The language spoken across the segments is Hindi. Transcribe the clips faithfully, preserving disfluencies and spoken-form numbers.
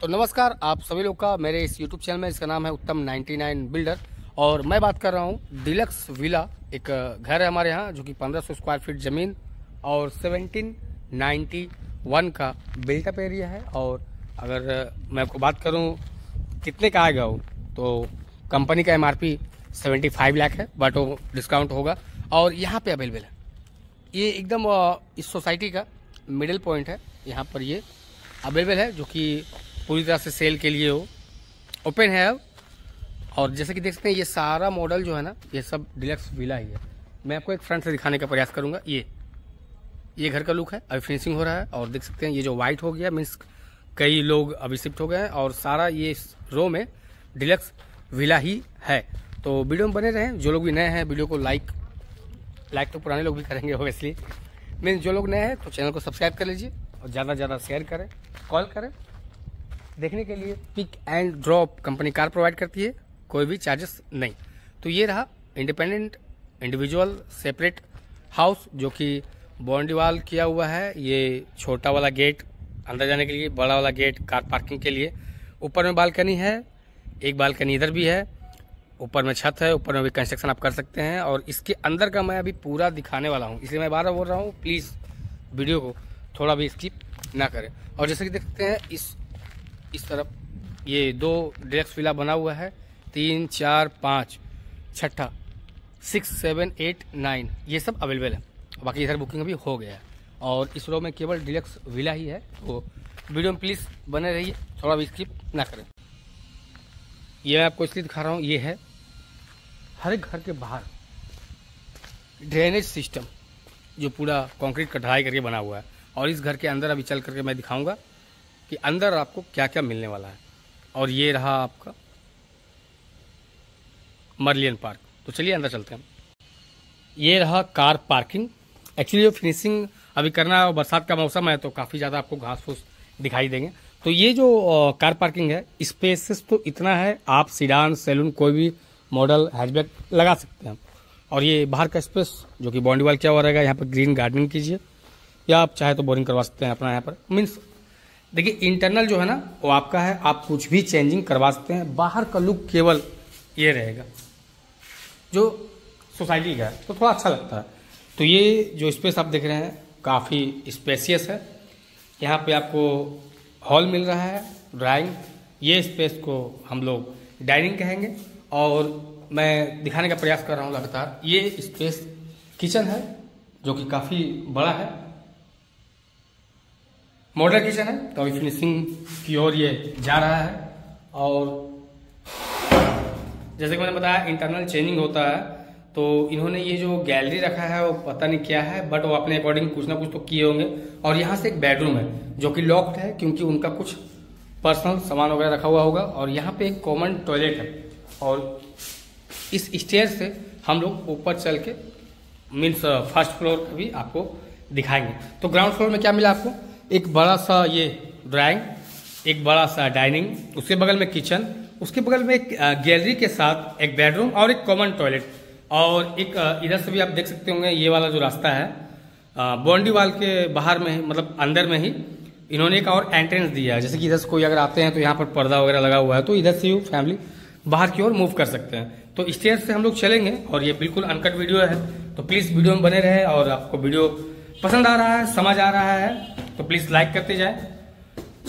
तो नमस्कार आप सभी लोग का मेरे इस यूट्यूब चैनल में, इसका नाम है उत्तम नाइन्टी नाइन बिल्डर और मैं बात कर रहा हूँ डीलक्स विला। एक घर है हमारे यहाँ जो कि पंद्रह सौ स्क्वायर फीट ज़मीन और सेवनटीन नाइन्टी वन का बिल्टअप एरिया है। और अगर मैं आपको बात करूँ कितने का आएगा वो, तो कंपनी का एमआरपी पचहत्तर लाख है बट वो डिस्काउंट होगा और यहाँ पर अवेलेबल है। ये एकदम इस सोसाइटी का मिडिल पॉइंट है, यहाँ पर ये अवेलेबल है जो कि पूरी तरह से सेल के लिए हो, ओपन है अब। और जैसे कि देख सकते हैं ये सारा मॉडल जो है ना, ये सब डीलक्स विला ही है। मैं आपको एक फ्रंट से दिखाने का प्रयास करूंगा। ये ये घर का लुक है, अभी फिनिशिंग हो रहा है और देख सकते हैं ये जो वाइट हो गया मीन्स कई लोग अभी शिफ्ट हो गए हैं और सारा ये रो में डीलक्स विला ही है। तो वीडियो में बने रहें। जो लोग भी नए हैं वीडियो को लाइक लाइक तो पुराने लोग भी करेंगे ऑब्वियसली, मीन्स जो लोग नए हैं तो चैनल को सब्सक्राइब कर लीजिए और ज़्यादा से ज़्यादा शेयर करें, कॉल करें। देखने के लिए pick and drop company car provide करती है, कोई भी चार्जेस नहीं। तो ये रहा इंडिपेंडेंट इंडिविजुअल सेपरेट हाउस जो कि बाउंड्री वाल किया हुआ है। ये छोटा वाला गेट अंदर जाने के लिए, बड़ा वाला गेट कार पार्किंग के लिए। ऊपर में बालकनी है, एक बालकनी इधर भी है, ऊपर में छत है, ऊपर में भी कंस्ट्रक्शन आप कर सकते हैं। और इसके अंदर का मैं अभी पूरा दिखाने वाला हूँ, इसलिए मैं बार बार बोल रहा हूँ प्लीज़ वीडियो को थोड़ा भी स्किप ना करें। और जैसे कि देख सकते हैं इस इस तरफ ये दो डीलक्स विला बना हुआ है, तीन चार पाँच छठा सिक्स सेवन एट नाइन ये सब अवेलेबल है, बाकी इधर बुकिंग अभी हो गया है। और इस रो में केवल डीलक्स विला ही है, तो वीडियो में प्लीज़ बने रहिए, थोड़ा भी स्किप ना करें। ये मैं आपको इसलिए दिखा रहा हूँ, ये है हर घर के बाहर ड्रेनेज सिस्टम जो पूरा कंक्रीट का ढलाई करके बना हुआ है। और इस घर के अंदर अभी चल करके मैं दिखाऊंगा कि अंदर आपको क्या क्या मिलने वाला है। और ये रहा आपका मर्लायन पार्क, तो चलिए अंदर चलते हैं। ये रहा कार पार्किंग। एक्चुअली जो फिनिशिंग अभी करना है और बरसात का मौसम है तो काफ़ी ज़्यादा आपको घास फूस दिखाई देंगे। तो ये जो कार पार्किंग है, स्पेसेस तो इतना है, आप सीडान सैलून कोई भी मॉडल हैचबैक लगा सकते हैं। और ये बाहर का स्पेस जो कि बाउंड्री वॉल क्या हुआ रहेगा, यहाँ पर ग्रीन गार्डनिंग कीजिए या आप चाहे तो बोरिंग करवा सकते हैं अपना यहाँ पर। मीन्स देखिए इंटरनल जो है ना वो आपका है, आप कुछ भी चेंजिंग करवा सकते हैं। बाहर का लुक केवल ये रहेगा जो सोसाइटी का है, तो थोड़ा अच्छा लगता है। तो ये जो स्पेस आप देख रहे हैं काफ़ी स्पेसियस है। यहाँ पे आपको हॉल मिल रहा है, ड्राइंग, ये स्पेस को हम लोग डाइनिंग कहेंगे। और मैं दिखाने का प्रयास कर रहा हूँ लगातार। ये स्पेस किचन है जो कि काफ़ी बड़ा है, मॉडर्न किचन है, तो फिनिशिंग की ओर ये जा रहा है। और जैसे कि मैंने बताया इंटरनल चेंजिंग होता है, तो इन्होंने ये जो गैलरी रखा है वो पता नहीं क्या है बट वो अपने अकॉर्डिंग कुछ ना कुछ तो किए होंगे। और यहाँ से एक बेडरूम है जो कि लॉक्ड है क्योंकि उनका कुछ पर्सनल सामान वगैरह रखा हुआ होगा। और यहाँ पे एक कॉमन टॉयलेट है और इस स्टेयर से हम लोग ऊपर चल के मीन्स फर्स्ट फ्लोर का भी आपको दिखाएंगे। तो ग्राउंड फ्लोर में क्या मिला आपको, एक बड़ा सा ये ड्राइंग, एक बड़ा सा डाइनिंग, उसके बगल में किचन, उसके बगल में एक गैलरी के साथ एक बेडरूम और एक कॉमन टॉयलेट। और एक इधर से भी आप देख सकते होंगे ये वाला जो रास्ता है बाउंड्री वाल के बाहर में ही, मतलब अंदर में ही इन्होंने एक और एंट्रेंस दिया है। जैसे कि इधर से कोई अगर आते हैं तो यहाँ पर पर्दा वगैरह लगा हुआ है, तो इधर से फैमिली बाहर की ओर मूव कर सकते हैं। तो स्टेयर से हम लोग चलेंगे और ये बिल्कुल अनकट वीडियो है, तो प्लीज़ वीडियो में बने रहे। और आपको वीडियो पसंद आ रहा है, समझ आ रहा है, तो प्लीज़ लाइक करते जाएं,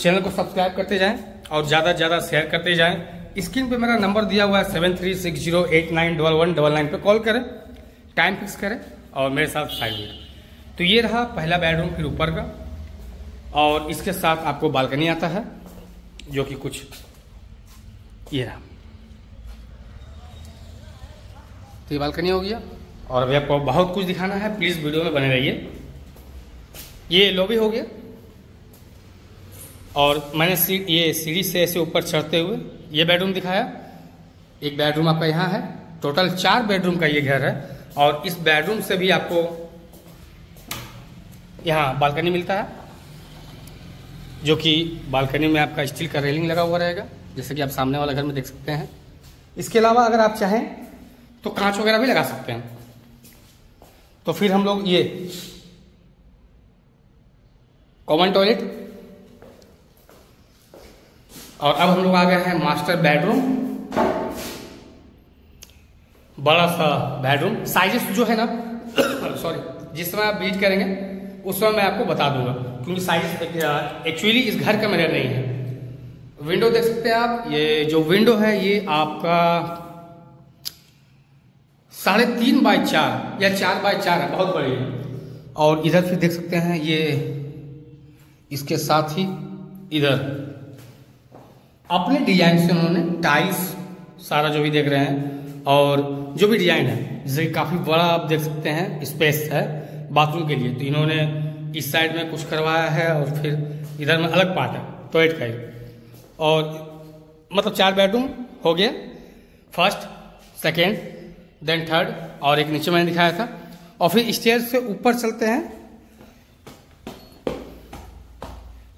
चैनल को सब्सक्राइब करते जाएं और ज़्यादा से ज़्यादा शेयर करते जाएं। स्क्रीन पे मेरा नंबर दिया हुआ है seven three six zero eight nine double one double nine, पर कॉल करें, टाइम फिक्स करें और मेरे साथ साइड में। तो ये रहा पहला बेडरूम, फिर ऊपर का, और इसके साथ आपको बालकनी आता है जो कि कुछ ये रहा, तो ये बालकनी हो गया। और अभी आपको बहुत कुछ दिखाना है, प्लीज़ वीडियो में बने रहिए। ये लॉबी हो गया और मैंने सीढ़ ये सीढ़ी से ऐसे ऊपर चढ़ते हुए ये बेडरूम दिखाया। एक बेडरूम आपका यहाँ है, टोटल चार बेडरूम का ये घर है। और इस बेडरूम से भी आपको यहाँ बालकनी मिलता है जो कि बालकनी में आपका स्टील का रेलिंग लगा हुआ रहेगा जैसे कि आप सामने वाला घर में देख सकते हैं। इसके अलावा अगर आप चाहें तो कांच वगैरह भी लगा सकते हैं। तो फिर हम लोग ये कॉमन टॉयलेट, और अब हम लोग आ गए हैं मास्टर बेडरूम। बड़ा सा बेडरूम, साइजेस जो है ना सॉरी जिस समय आप विजिट करेंगे उस समय मैं आपको बता दूंगा, क्योंकि साइजेस एक्चुअली इस घर का मेरा नहीं है। विंडो देख सकते हैं आप, ये जो विंडो है ये आपका साढ़े तीन बाई चार या चार बाई चार है, बहुत बड़ी है। और इधर फिर देख सकते हैं ये इसके साथ ही इधर अपने डिजाइन से उन्होंने टाइल्स सारा जो भी देख रहे हैं और जो भी डिजाइन है, जैसे काफ़ी बड़ा आप देख सकते हैं स्पेस है बाथरूम के लिए, तो इन्होंने इस साइड में कुछ करवाया है और फिर इधर में अलग पार्ट है टॉयलेट का ही। और मतलब चार बेडरूम हो गया, फर्स्ट सेकेंड देन थर्ड और एक नीचे मैंने दिखाया था। और फिर स्टेयर से ऊपर चलते हैं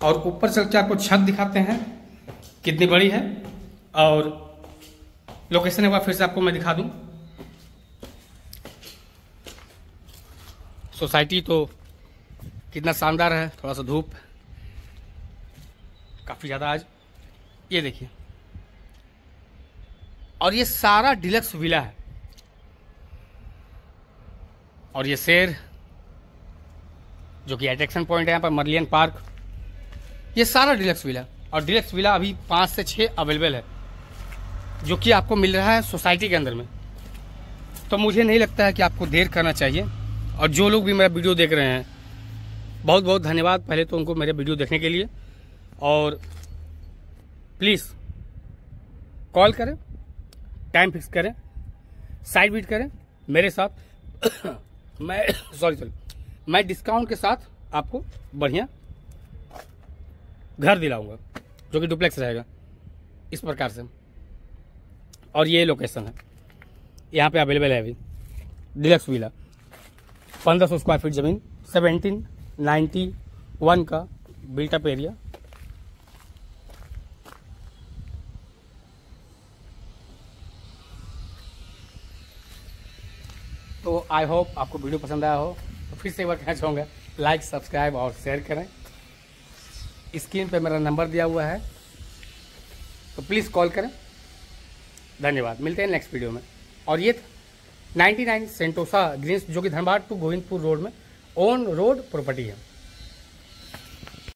और ऊपर चल के आपको छत दिखाते हैं कितनी बड़ी है। और लोकेशन एक बार फिर से आपको मैं दिखा दूं, सोसाइटी तो कितना शानदार है। थोड़ा सा धूप काफ़ी ज़्यादा आज, ये देखिए। और ये सारा डीलक्स विला है और ये शेर जो कि अट्रैक्शन पॉइंट है यहाँ पर, मर्लायन पार्क, ये सारा डीलक्स विला। और डीलक्स विला अभी पाँच से छः अवेलेबल है जो कि आपको मिल रहा है सोसाइटी के अंदर में। तो मुझे नहीं लगता है कि आपको देर करना चाहिए। और जो लोग भी मेरा वीडियो देख रहे हैं, बहुत बहुत धन्यवाद पहले तो उनको मेरे वीडियो देखने के लिए। और प्लीज़ कॉल करें, टाइम फिक्स करें, साइट विजिट करें मेरे साथ। मैं सॉरी सॉरी मैं डिस्काउंट के साथ आपको बढ़िया घर दिलाऊंगा जो कि डुप्लेक्स रहेगा इस प्रकार से। और ये लोकेशन है, यहाँ पे अवेलेबल है अभी डीलक्स विला, पंद्रह सौ स्क्वायर फीट ज़मीन, सेवनटीन नाइन्टी वन का बिल्ट अप एरिया। तो आई होप आपको वीडियो पसंद आया हो। तो फिर से एक बार कहना चाहूँगा, लाइक सब्सक्राइब और शेयर करें। स्क्रीन पे मेरा नंबर दिया हुआ है, तो प्लीज़ कॉल करें। धन्यवाद, मिलते हैं नेक्स्ट वीडियो में। और ये नाइन्टी नाइन सेंटोसा ग्रीन्स जो कि धनबाद टू गोविंदपुर रोड में ओन रोड प्रॉपर्टी है।